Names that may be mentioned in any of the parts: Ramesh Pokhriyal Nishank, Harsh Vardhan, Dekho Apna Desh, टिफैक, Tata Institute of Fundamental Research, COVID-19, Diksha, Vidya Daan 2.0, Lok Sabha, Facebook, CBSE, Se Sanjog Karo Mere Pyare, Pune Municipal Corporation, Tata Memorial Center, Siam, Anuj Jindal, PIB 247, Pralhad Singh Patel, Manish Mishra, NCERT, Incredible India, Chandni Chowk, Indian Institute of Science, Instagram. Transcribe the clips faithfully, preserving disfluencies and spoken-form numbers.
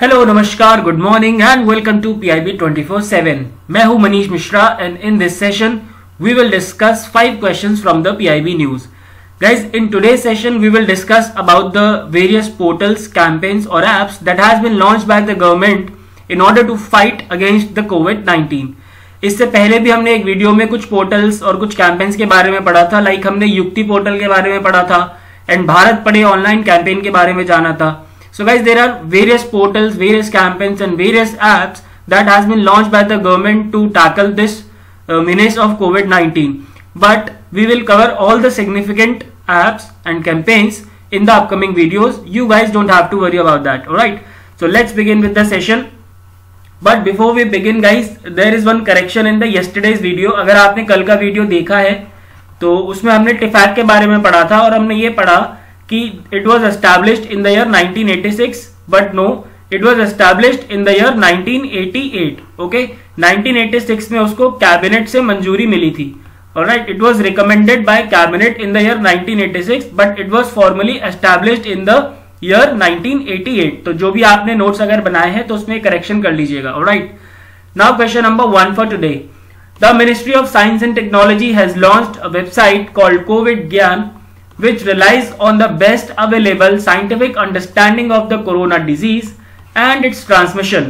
Hello नमस्कार, good morning and welcome to PIB twenty four seven. मैं हूं Manish Mishra and in this session we will discuss five questions from the PIB news. Guys, in today session we will discuss about the various portals, campaigns और apps that has been launched by the government in order to fight against the COVID nineteen. इससे पहले भी हमने एक video में कुछ portals और कुछ कैंपेन्स के बारे में पढ़ा था, लाइक हमने युक्ति पोर्टल के बारे में पढ़ा था एंड भारत पढ़े ऑनलाइन कैंपेन के बारे में जाना था। So guys, there are various portals, various campaigns and various apps that has been launched by the government to tackle this uh, menace of COVID nineteen. But we will cover all the significant apps and campaigns in the upcoming videos. You guys don't have to worry about that. Alright, so let's begin with the session. But before we begin guys, there is one correction in the yesterday's video. अगर आपने कल का video देखा है तो उसमें हमने टिफैक के बारे में पढ़ा था और हमने ये पढ़ा कि it was established in the year nineteen eighty six, but no, it was established in the year nineteen eighty eight. Okay, nineteen eighty six में उसको कैबिनेट से मंजूरी मिली थी। Alright, it was recommended by cabinet in the year nineteen eighty six, but it was formally established in the year nineteen eighty eight. तो जो भी आपने नोट्स अगर बनाए हैं तो उसमें करेक्शन कर लीजिएगा। Alright, now question number one for today. The ministry of science and technology has launched a website called COVID Gyan which relies on the best available scientific understanding of the corona disease and its transmission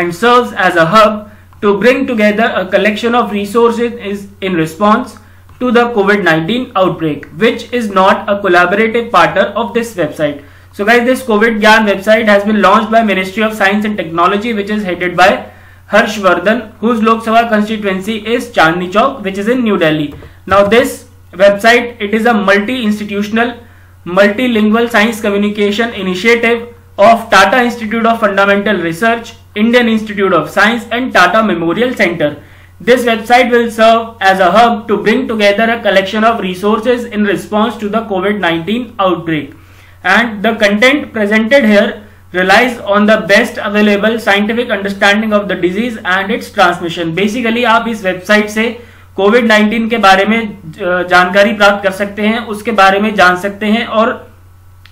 and serves as a hub to bring together a collection of resources in response to the COVID nineteen outbreak, which is not a collaborative partner of this website. So guys, this COVID Gyan website has been launched by Ministry of Science and Technology, which is headed by Harsh Vardhan, whose Lok Sabha constituency is Chandni Chowk, which is in New Delhi. Now this website, it is a multi-institutional, multilingual science communication initiative of Tata Institute of Fundamental Research, Indian Institute of Science and Tata Memorial Center. This website will serve as a hub to bring together a collection of resources in response to the COVID nineteen outbreak. And the content presented here relies on the best available scientific understanding of the disease and its transmission. Basically, आप इस website से Covid nineteen के बारे में जानकारी प्राप्त कर सकते हैं, उसके बारे में जान सकते हैं और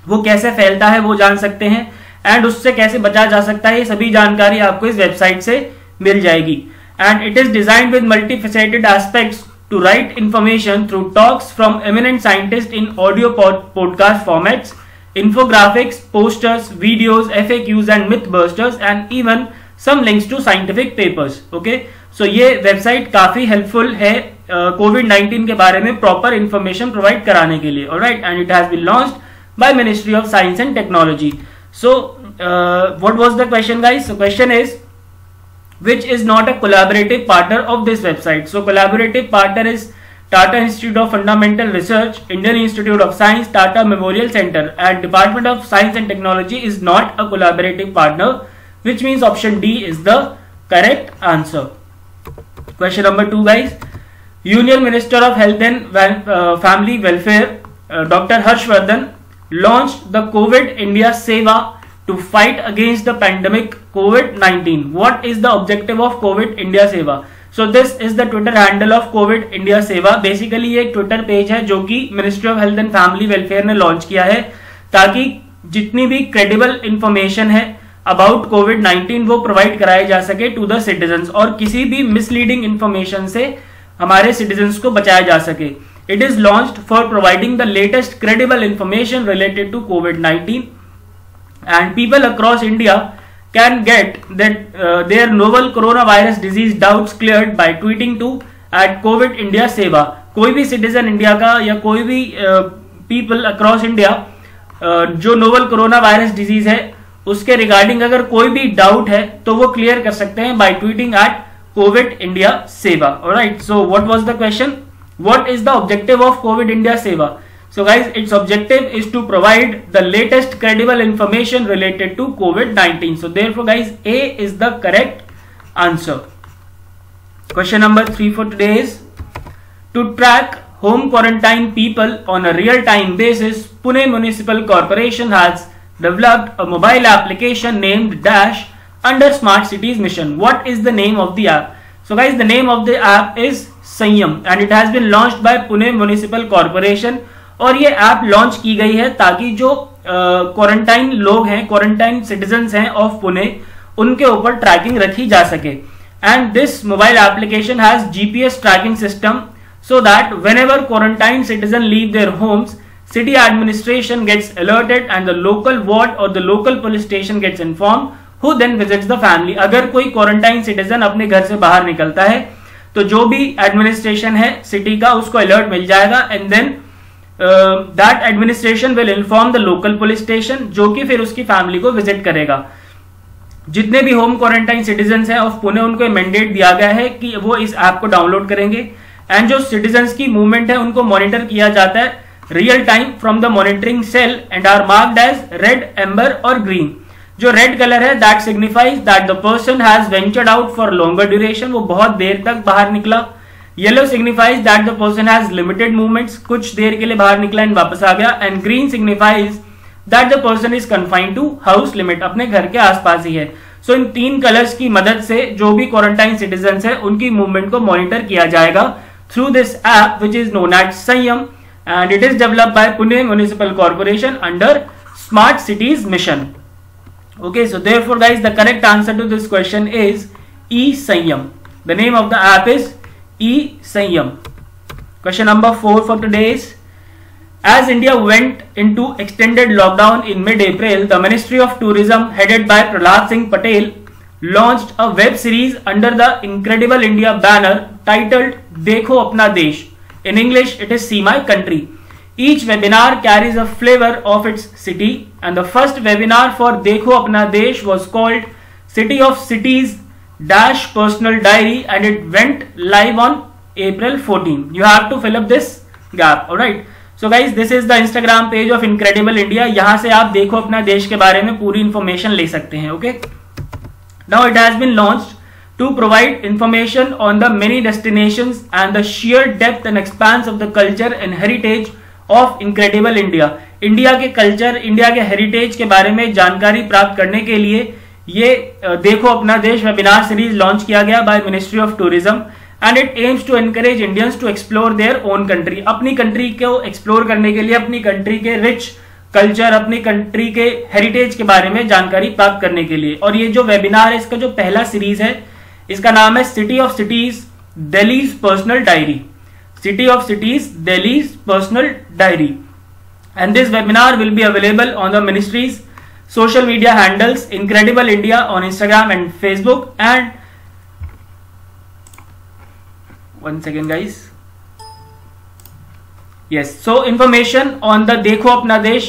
वो कैसे फैलता है वो जान सकते हैं एंड उससे कैसे बचा जा सकता है, ये सभी जानकारी आपको इस वेबसाइट से मिल जाएगी। And it is designed with multifaceted aspects to right information through talks from eminent scientist in audio podcast formats, infographics, posters, videos, FAQs and myth busters and even some links to scientific papers. Okay, so ये website काफी helpful है Covid nineteen के बारे में proper information provide कराने के लिए। Alright, and it has been launched by ministry of science and technology. So what was the question guys? So question is which is not a collaborative partner of this website. So collaborative partner is Tata institute of fundamental research, Indian institute of science, Tata memorial centre and department of science and technology is not a collaborative partner, which means option D is the correct answer. Question number two guys. Union Minister of Health and uh, Family Welfare uh, Doctor Harsh Vardhan launched the COVID India Seva to fight against the pandemic COVID nineteen. What is the objective of COVID India Seva? So this is the Twitter handle of COVID India Seva. Basically ये एक Twitter page है जो कि Ministry of Health and Family Welfare ने launch किया है ताकि जितनी भी credible information है अबाउट कोविड नाइनटीन वो प्रोवाइड कराया जा सके टू द सिटीजन्स और किसी भी मिसलीडिंग इंफॉर्मेशन से हमारे सिटीजन्स को बचाया जा सके। It is launched for providing the latest credible information related to COVID nineteen and people across India can get that there novel corona virus disease doubts cleared by tweeting to at COVID India Seva. कोई भी citizen India का या कोई भी people across India जो novel corona virus disease है उसके regarding अगर कोई भी डाउट है तो वो क्लियर कर सकते हैं by tweeting at COVID India Seva. Alright, so what was the question? What is the objective of COVID India Seva? So guys, its objective is to provide the latest credible information related to COVID nineteen. So therefore guys, A is the correct answer. Question number three for today is to track home quarantine people on a real time basis, Pune municipal corporation has developed a mobile application named Dash under Smart Cities Mission. What is the name of the app? So guys, the name of the app is Siam and it has been launched by Pune Municipal Corporation और ये app launch की गई है ताकि जो quarantine लोग हैं, quarantine citizens हैं ऑफ पुणे, उनके ऊपर ट्रैकिंग रखी जा सके. And this mobile application has GPS tracking system so that whenever quarantined citizens leave their homes, city administration gets alerted and the local ward or the local police station gets informed, who then visits the family. अगर कोई quarantined citizen अपने घर से बाहर निकलता है तो जो भी administration है city का, उसको alert मिल जाएगा and then uh, that administration will inform the local police station, जो कि फिर उसकी family को visit करेगा. जितने भी होम क्वारंटाइन सिटीजन है ऑफ पुणे, उनको मैंडेट दिया गया है कि वो इस ऐप को डाउनलोड करेंगे. एंड जो सिटीजन्स की मूवमेंट है उनको मॉनिटर किया जाता है real time from the monitoring cell and are marked as red, amber और ग्रीन. जो रेड कलर है that signifies that the person has ventured out for longer duration, वो बहुत देर तक बाहर निकला. Yellow signifies that the person has limited movements, कुछ देर के लिए बाहर निकला एंड वापस आ गया. And green signifies that the person is confined to house limit, अपने घर के आसपास ही है. सो so, इन तीन कलर्स की मदद से जो भी क्वारंटाइन सिटीजन है उनकी मूवमेंट को मॉनिटर किया जाएगा through this app which is known as Siam, and it is developed by Pune Municipal Corporation under Smart Cities Mission. Okay, so therefore guys, the correct answer to this question is E Siam. The name of the app is E Siam. Question number four for today is: as India went into extended lockdown in mid-April, the Ministry of Tourism, headed by Pralhad Singh Patel, launched a web series under the Incredible India banner titled Dekho Apna Desh. In English, it is See My Country. Each webinar carries a flavor of its city, and the first webinar for Dekho Apna Desh was called City of Cities Dash Personal Diary, and it went live on April fourteenth. You have to fill up this gap. All right. So guys, this is the Instagram page of Incredible India. यहाँ से आप देखो अपना देश के बारे में पूरी information ले सकते हैं. Okay. Now it has been launched to provide information on the many destinations and the sheer depth and expanse of the culture and heritage of Incredible India. India के कल्चर, इंडिया के heritage के बारे में जानकारी प्राप्त करने के लिए ये देखो अपना देश वेबिनार सीरीज लॉन्च किया गया by ministry of tourism, and it aims to encourage Indians to explore their own country. अपनी कंट्री को एक्सप्लोर करने के लिए, अपनी कंट्री के रिच कल्चर, अपनी कंट्री के हेरिटेज के बारे में जानकारी प्राप्त करने के लिए. और ये जो वेबिनार है इसका जो पहला सीरीज है इसका नाम है city of cities Delhi's personal diary, city of cities Delhi's personal diary. And this webinar will be available on the ministry's social media handles Incredible India on Instagram and Facebook. And one second guys, Yes, so information on the Dekho Apna Desh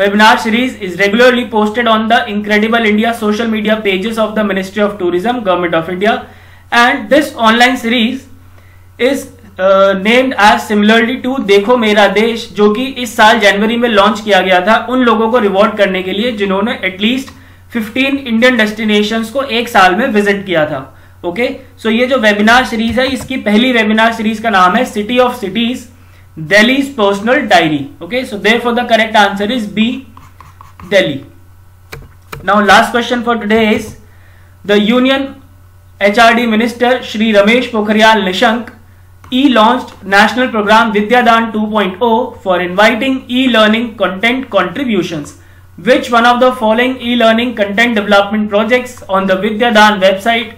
webinar series is regularly posted on the Incredible India social media pages of the Ministry of Tourism, Government of India, and this online series is uh, named as similarly to Dekho Mera Desh, जो कि इस साल जनवरी में launch किया गया था उन लोगों को रिवॉर्ड करने के लिए जिन्होंने एटलीस्ट पंद्रह इंडियन डेस्टिनेशंस को एक साल में विजिट किया था. ओके, सो ये जो वेबिनार सीरीज है इसकी पहली वेबिनार सीरीज का नाम है city of cities Delhi's personal diary. Okay, so therefore the correct answer is B, Delhi. Now last question for today is: the Union H R D Minister Shri Ramesh Pokhriyal Nishank e-launched national program Vidya Daan two point oh for inviting e-learning content contributions. Which one of the following e-learning content development projects on the Vidya Daan website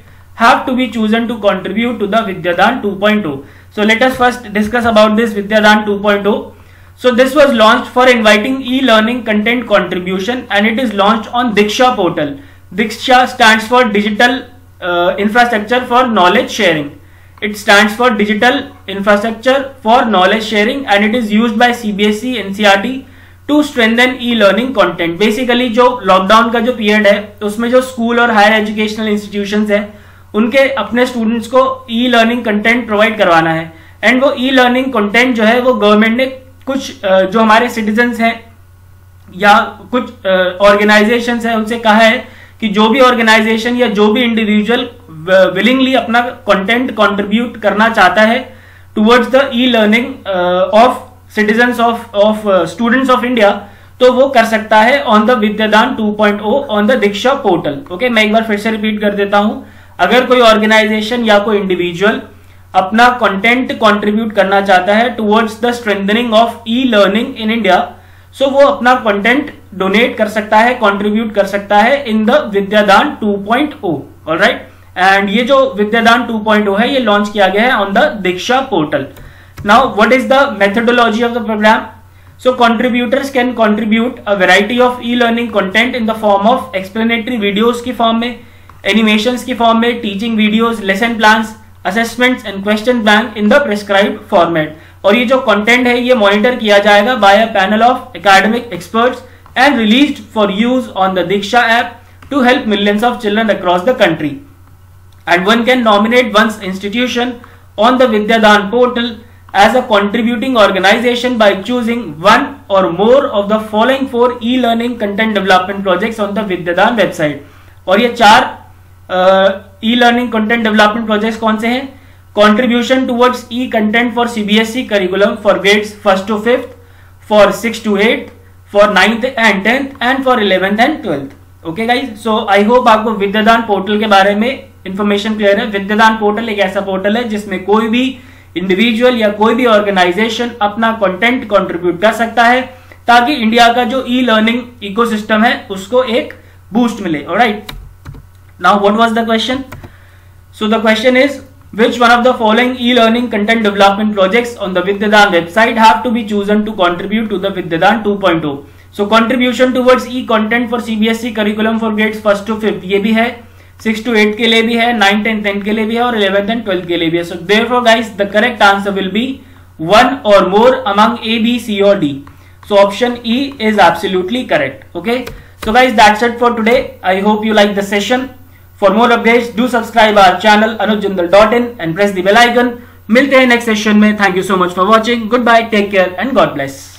have to be chosen to contribute to the Vidya Daan two point oh? So let us first discuss about this Vidya Daan two point oh. So this was launched for inviting e-learning content contribution, and it is launched on Diksha portal. Diksha stands for Digital uh, Infrastructure for Knowledge Sharing. It stands for Digital Infrastructure for Knowledge Sharing, and it is used by C B S E, N C E R T to strengthen e-learning content. Basically, जो lockdown का जो period है उसमें जो school और higher educational institutions है उनके अपने स्टूडेंट्स को ई लर्निंग कंटेंट प्रोवाइड करवाना है. एंड वो ई लर्निंग कंटेंट जो है वो गवर्नमेंट ने कुछ जो हमारे सिटीजन्स हैं या कुछ ऑर्गेनाइजेशंस हैं उनसे कहा है कि जो भी ऑर्गेनाइजेशन या जो भी इंडिविजुअल विलिंगली अपना कंटेंट कंट्रीब्यूट करना चाहता है towards the e learning of citizens of of students of India, तो वो कर सकता है on the Vidya Daan two point O on the Diksha portal. Okay, मैं एक बार फिर से रिपीट कर देता हूं. अगर कोई ऑर्गेनाइजेशन या कोई इंडिविजुअल अपना कंटेंट कंट्रीब्यूट करना चाहता है towards the strengthening of e learning in India, so वो अपना कंटेंट डोनेट कर सकता है, कंट्रीब्यूट कर सकता है in the Vidyadaan two point O. Alright, and ये जो विद्यादान टू पॉइंट ओ है ये लॉन्च किया गया है on the Diksha portal. Now what is the methodology of the programme? So contributors can contribute a variety of e-learning content in the form of explanatory videos की form में, animations की form में, teaching videos, lesson plans, assessments and question bank in the prescribed format. और ये जो content है ये monitor किया जाएगा by a panel of academic experts and released for use on the Diksha app to help millions of children across the country. And one can nominate one's institution on the Vidya Daan portal as a contributing organization by choosing one or more of the following four e-learning content development projects on the Vidya Daan website. और ये चार e-learning content development projects कौन से हैं? Contribution towards e-content for C B S E curriculum for grades first to fifth, for sixth to eighth, for ninth and tenth, and for eleventh and twelfth. Okay guys, so I hope आपको Vidya Daan portal के बारे में information clear है. Vidya Daan portal एक ऐसा portal है जिसमें कोई भी इंडिविजुअल या कोई भी ऑर्गेनाइजेशन अपना कंटेंट कंट्रीब्यूट कर सकता है ताकि इंडिया का जो ई लर्निंग इकोसिस्टम है उसको एक बूस्ट मिले. Alright, now what was the question? So the question is which one of the following e learning content development projects on the Vidya Daan website have to be chosen to contribute to the Vidya Daan two point O. So contribution towards e content for CBSE curriculum for grades first to fifth ये भी है, six to eight के लिए भी है, nine ten ten के लिए भी है, और इलेवेंथ एंड ट्वेल्थ के लिए भी है. So therefore guys the correct answer will be one or more among A B C or D. So option E is absolutely correct. Okay so guys that's it for today. I hope you like the session. For more updates do subscribe our channel Anuj Jindal dot in and press the bell icon. मिलते हैं next session में. Thank you so much for watching. Goodbye, take care and God bless.